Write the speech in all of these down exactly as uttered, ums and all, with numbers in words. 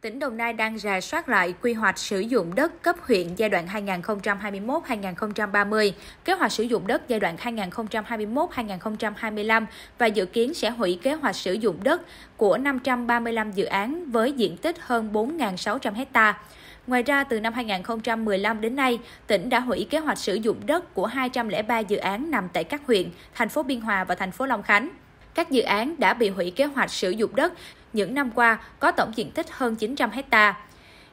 Tỉnh Đồng Nai đang rà soát lại quy hoạch sử dụng đất cấp huyện giai đoạn hai nghìn không trăm hai mươi mốt đến hai nghìn không trăm ba mươi, kế hoạch sử dụng đất giai đoạn hai nghìn không trăm hai mươi mốt đến hai nghìn không trăm hai mươi lăm và dự kiến sẽ hủy kế hoạch sử dụng đất của năm trăm ba mươi lăm dự án với diện tích hơn bốn nghìn sáu trăm hectare. Ngoài ra, từ năm hai nghìn không trăm mười lăm đến nay, tỉnh đã hủy kế hoạch sử dụng đất của hai trăm lẻ ba dự án nằm tại các huyện, thành phố Biên Hòa và thành phố Long Khánh. Các dự án đã bị hủy kế hoạch sử dụng đất những năm qua có tổng diện tích hơn chín trăm hectare.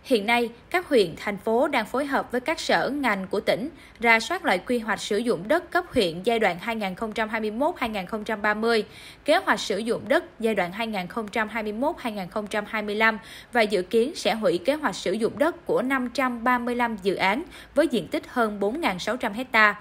Hiện nay, các huyện, thành phố đang phối hợp với các sở ngành của tỉnh rà soát lại quy hoạch sử dụng đất cấp huyện giai đoạn hai nghìn không trăm hai mươi mốt đến hai nghìn không trăm ba mươi, kế hoạch sử dụng đất giai đoạn hai nghìn không trăm hai mươi mốt đến hai nghìn không trăm hai mươi lăm và dự kiến sẽ hủy kế hoạch sử dụng đất của năm trăm ba mươi lăm dự án với diện tích hơn bốn nghìn sáu trăm hectare.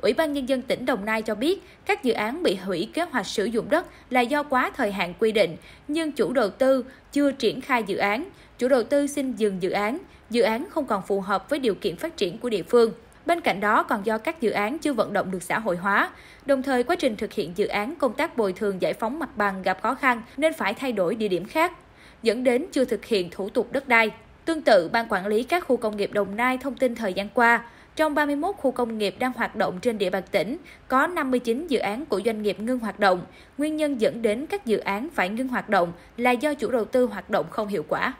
Ủy ban Nhân dân tỉnh Đồng Nai cho biết, các dự án bị hủy kế hoạch sử dụng đất là do quá thời hạn quy định, nhưng chủ đầu tư chưa triển khai dự án, chủ đầu tư xin dừng dự án, dự án không còn phù hợp với điều kiện phát triển của địa phương. Bên cạnh đó còn do các dự án chưa vận động được xã hội hóa, đồng thời quá trình thực hiện dự án công tác bồi thường giải phóng mặt bằng gặp khó khăn nên phải thay đổi địa điểm khác, dẫn đến chưa thực hiện thủ tục đất đai. Tương tự, Ban Quản lý các khu công nghiệp Đồng Nai thông tin thời gian qua, trong ba mươi mốt khu công nghiệp đang hoạt động trên địa bàn tỉnh, có năm mươi chín dự án của doanh nghiệp ngưng hoạt động. Nguyên nhân dẫn đến các dự án phải ngưng hoạt động là do chủ đầu tư hoạt động không hiệu quả.